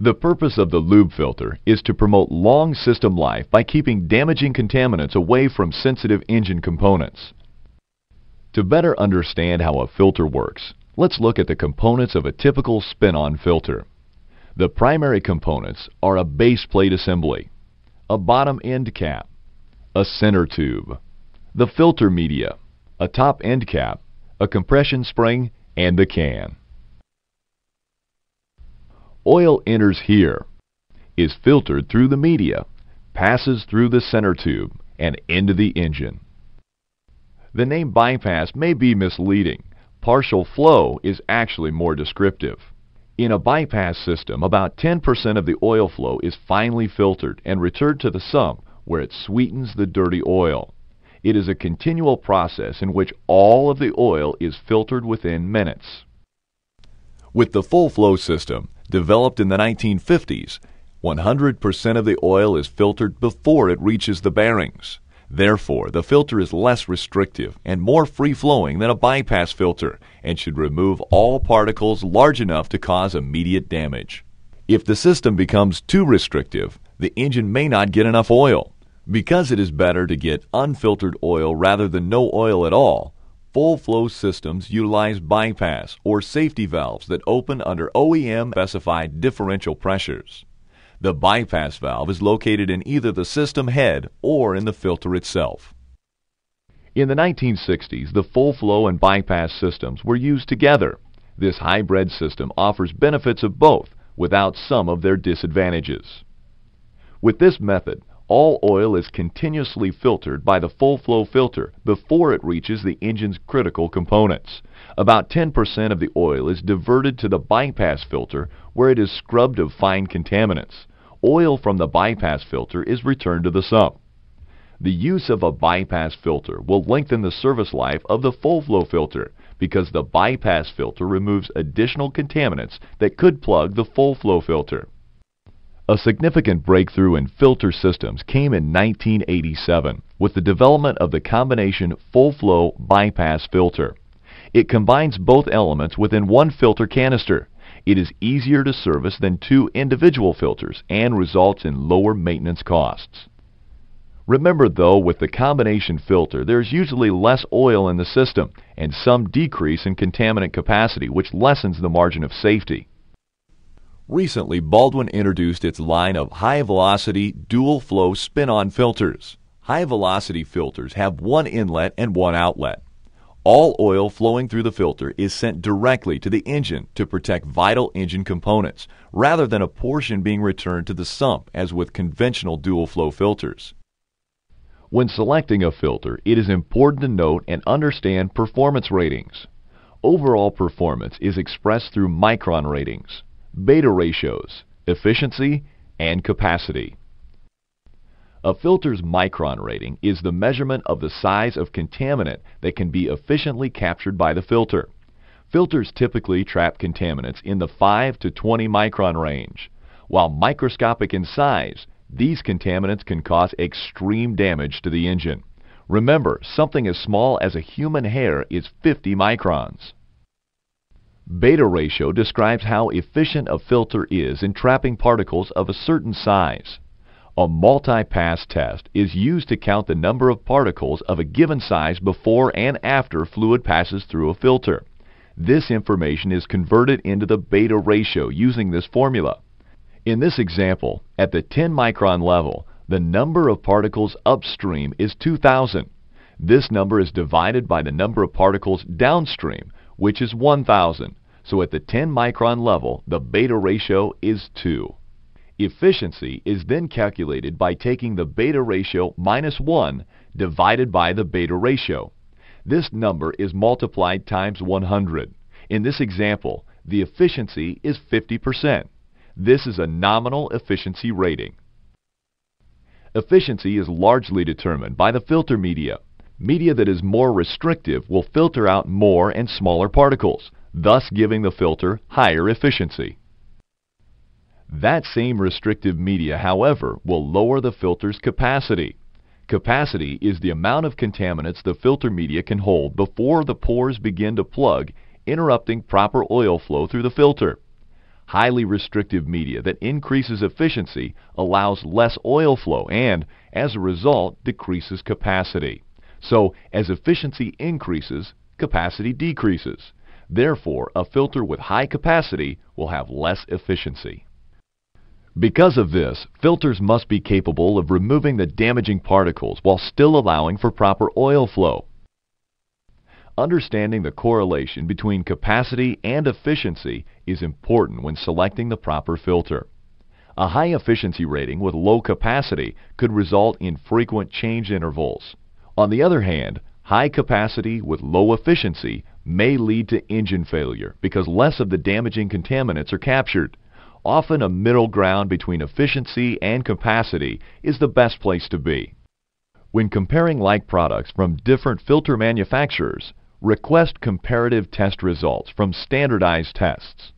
The purpose of the lube filter is to promote long system life by keeping damaging contaminants away from sensitive engine components. To better understand how a filter works, let's look at the components of a typical spin-on filter. The primary components are a base plate assembly, a bottom end cap, a center tube, the filter media, a top end cap, a compression spring, and the can. Oil enters here, is filtered through the media, passes through the center tube, and into the engine. The name bypass may be misleading. Partial flow is actually more descriptive. In a bypass system, about 10% of the oil flow is finally filtered and returned to the sump, where it sweetens the dirty oil. It is a continual process in which all of the oil is filtered within minutes. With the full flow system, developed in the 1950s, 100% of the oil is filtered before it reaches the bearings. Therefore, the filter is less restrictive and more free-flowing than a bypass filter and should remove all particles large enough to cause immediate damage. If the system becomes too restrictive, the engine may not get enough oil. Because it is better to get unfiltered oil rather than no oil at all, full-flow systems utilize bypass or safety valves that open under OEM-specified differential pressures. The bypass valve is located in either the system head or in the filter itself. In the 1960s, the full-flow and bypass systems were used together. This hybrid system offers benefits of both without some of their disadvantages. With this method, all oil is continuously filtered by the full-flow filter before it reaches the engine's critical components. About 10% of the oil is diverted to the bypass filter, where it is scrubbed of fine contaminants. Oil from the bypass filter is returned to the sump. The use of a bypass filter will lengthen the service life of the full-flow filter because the bypass filter removes additional contaminants that could plug the full-flow filter. A significant breakthrough in filter systems came in 1987 with the development of the combination full-flow bypass filter. It combines both elements within one filter canister. It is easier to service than two individual filters and results in lower maintenance costs. Remember though, with the combination filter, there's usually less oil in the system and some decrease in contaminant capacity, which lessens the margin of safety. Recently, Baldwin introduced its line of high-velocity dual-flow spin-on filters. High-velocity filters have one inlet and one outlet. All oil flowing through the filter is sent directly to the engine to protect vital engine components, rather than a portion being returned to the sump as with conventional dual-flow filters. When selecting a filter, it is important to note and understand performance ratings. Overall performance is expressed through micron ratings, beta ratios, efficiency, and capacity. A filter's micron rating is the measurement of the size of contaminant that can be efficiently captured by the filter. Filters typically trap contaminants in the 5 to 20 micron range. While microscopic in size, these contaminants can cause extreme damage to the engine. Remember, something as small as a human hair is 50 microns. Beta ratio describes how efficient a filter is in trapping particles of a certain size. A multi-pass test is used to count the number of particles of a given size before and after fluid passes through a filter. This information is converted into the beta ratio using this formula. In this example, at the 10 micron level, the number of particles upstream is 2,000. This number is divided by the number of particles downstream, which is 1,000. So at the 10 micron level, the beta ratio is 2. Efficiency is then calculated by taking the beta ratio minus 1 divided by the beta ratio. This number is multiplied times 100. In this example, the efficiency is 50%. This is a nominal efficiency rating. Efficiency is largely determined by the filter media. Media that is more restrictive will filter out more and smaller particles, thus giving the filter higher efficiency. That same restrictive media, however, will lower the filter's capacity. Capacity is the amount of contaminants the filter media can hold before the pores begin to plug, interrupting proper oil flow through the filter. highly restrictive media that increases efficiency, allows less oil flow, and, as a result, decreases capacity. So, as efficiency increases, capacity decreases. Therefore, a filter with high capacity will have less efficiency. Because of this, filters must be capable of removing the damaging particles while still allowing for proper oil flow. Understanding the correlation between capacity and efficiency is important when selecting the proper filter. A high efficiency rating with low capacity could result in frequent change intervals. On the other hand, high capacity with low efficiency may lead to engine failure because less of the damaging contaminants are captured. Often a middle ground between efficiency and capacity is the best place to be. When comparing like products from different filter manufacturers, request comparative test results from standardized tests.